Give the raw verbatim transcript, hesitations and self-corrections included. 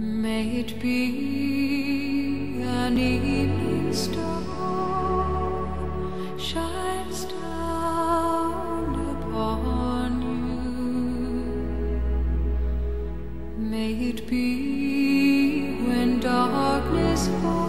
May it be an evening star shines down upon you. May it be when darkness falls.